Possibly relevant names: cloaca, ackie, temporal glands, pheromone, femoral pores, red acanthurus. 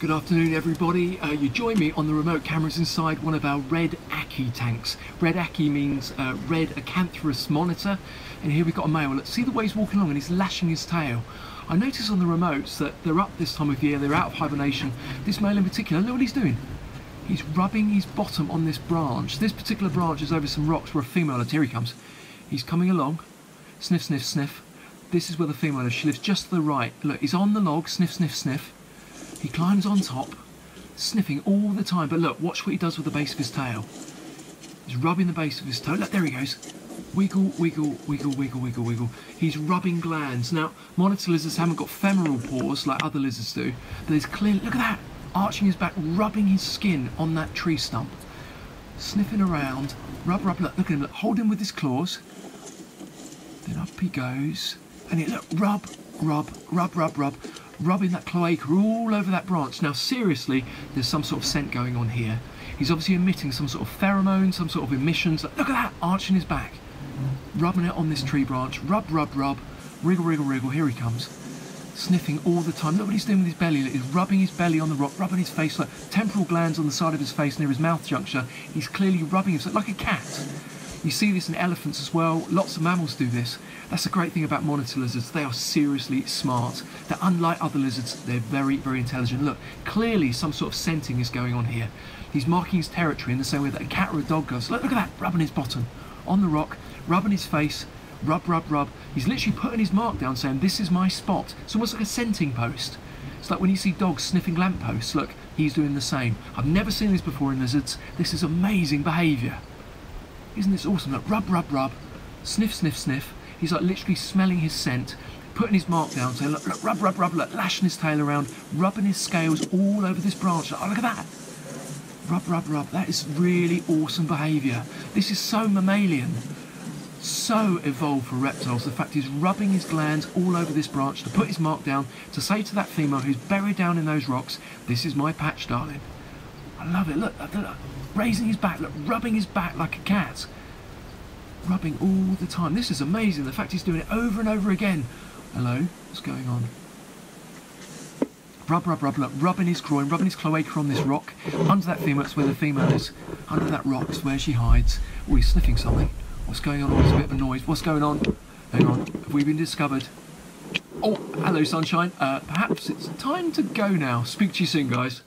Good afternoon, everybody. You join me on the remote cameras inside one of our red acky tanks. Red acky means red acanthurus monitor, and here we've got a male. Let's see the way he's walking along and he's lashing his tail. I notice on the remotes that they're up this time of year, they're out of hibernation. This male in particular, look what he's doing. He's rubbing his bottom on this branch. This particular branch is over some rocks where a female is. Here he comes. He's coming along. Sniff, sniff, sniff. This is where the female is. She lives just to the right. Look, he's on the log. Sniff, sniff, sniff. He climbs on top, sniffing all the time. But look, watch what he does with the base of his tail. He's rubbing the base of his tail. Look, there he goes. Wiggle, wiggle, wiggle, wiggle, wiggle, wiggle. He's rubbing glands. Now, monitor lizards haven't got femoral pores like other lizards do. But there's clearly, look at that, arching his back, rubbing his skin on that tree stump. Sniffing around, rub, rub, look at him, look, hold him with his claws. Then up he goes. And he, look, rub, rub, rub, rub, rub. Rubbing that cloaca all over that branch. Now seriously, there's some sort of scent going on here. He's obviously emitting some sort of pheromone, some sort of emissions. Look at that, arching his back. Rubbing it on this tree branch. Rub, rub, rub. Wriggle, wriggle, wriggle. Here he comes. Sniffing all the time. Look what he's doing with his belly. Look, he's rubbing his belly on the rock, rubbing his face. Look, temporal glands on the side of his face near his mouth juncture. He's clearly rubbing himself like a cat. You see this in elephants as well. Lots of mammals do this. That's the great thing about monitor lizards. They are seriously smart. They're unlike other lizards. They're very, very intelligent. Look, clearly some sort of scenting is going on here. He's marking his territory in the same way that a cat or a dog does. Look at that, rubbing his bottom on the rock, rubbing his face, rub, rub, rub. He's literally putting his mark down saying, this is my spot. It's almost like a scenting post. It's like when you see dogs sniffing lampposts. Look, he's doing the same. I've never seen this before in lizards. This is amazing behaviour. Isn't this awesome? Look, rub, rub, rub, sniff, sniff, sniff. He's like literally smelling his scent, putting his mark down, saying, look, look, rub, rub, rub, look, lashing his tail around, rubbing his scales all over this branch. Oh, look at that. Rub, rub, rub. That is really awesome behaviour. This is so mammalian, so evolved for reptiles. The fact he's rubbing his glands all over this branch to put his mark down, to say to that female who's buried down in those rocks, this is my patch, darling. I love it. Look, look, look. Raising his back, look, rubbing his back like a cat. Rubbing all the time. This is amazing. The fact he's doing it over and over again. Hello, what's going on? Rub, rub, rub, look, rubbing his groin, rubbing his cloaca on this rock. Under that female, that's where the female is. Under that rock, that's where she hides. Oh, he's sniffing something. What's going on? Oh, there's a bit of a noise. What's going on? Hang on, have we been discovered? Oh, hello, sunshine. Perhaps it's time to go now. Speak to you soon, guys.